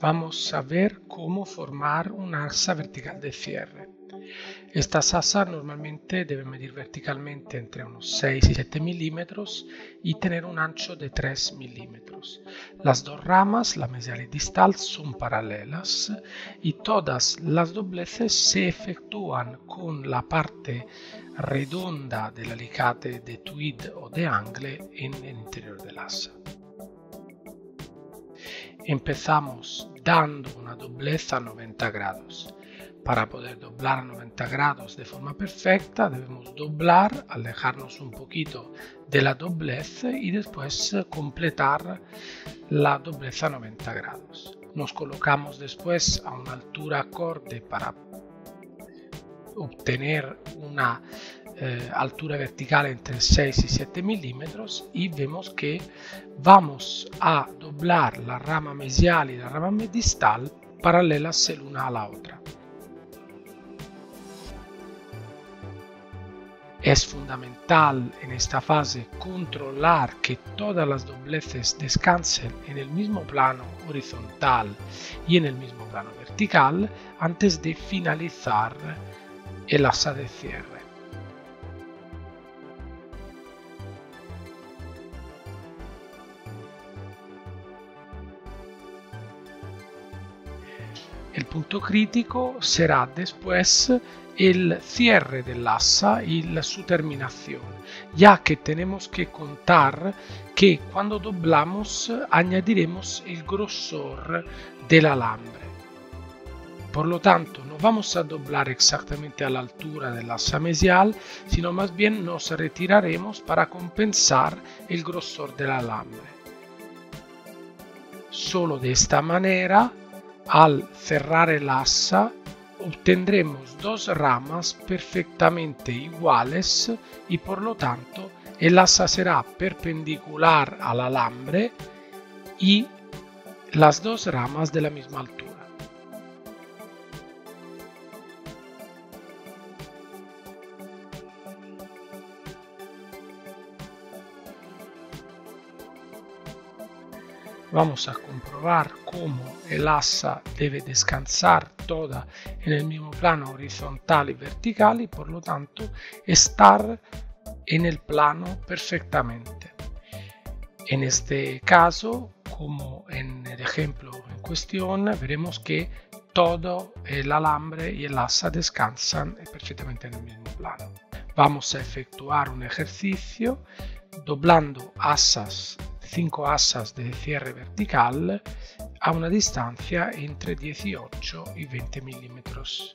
Vamos a ver cómo formar una asa vertical de cierre. Estas asas normalmente deben medir verticalmente entre unos 6 y 7 milímetros y tener un ancho de 3 milímetros. Las dos ramas, la mesial y distal, son paralelas y todas las dobleces se efectúan con la parte redonda del alicate de tweed o de angle en el interior del asa. Empezamos dando una doblez a 90 grados. Para poder doblar a 90 grados de forma perfecta debemos doblar, alejarnos un poquito de la doblez y después completar la doblez a 90 grados. Nos colocamos después a una altura acorde para obtener una altura vertical entre 6 y 7 milímetros y vemos que vamos a doblar la rama mesial y la rama distal paralelas el una a la otra. Es fundamental en esta fase controlar que todas las dobleces descansen en el mismo plano horizontal y en el mismo plano vertical antes de finalizar el asa de cierre. El punto crítico será después el cierre del asa y su terminación, ya que tenemos que contar que cuando doblamos añadiremos el grosor del alambre. Por lo tanto, no vamos a doblar exactamente a la altura del asa mesial, sino más bien nos retiraremos para compensar el grosor del alambre. Solo de esta manera, al cerrare l'asa obtendremos dos ramas perfectamente iguales y por lo tanto el asa será perpendicular al alambre y las dos ramas de la misma altura. Vamos a comprobar cómo el asa debe descansar toda en el mismo plano horizontal y vertical y por lo tanto estar en el plano perfectamente. En este caso, como en el ejemplo en cuestión, veremos que todo el alambre y el asa descansan perfectamente en el mismo plano. Vamos a efectuar un ejercicio doblando asas 5 asas de cierre vertical a una distancia entre 18 y 20 milímetros.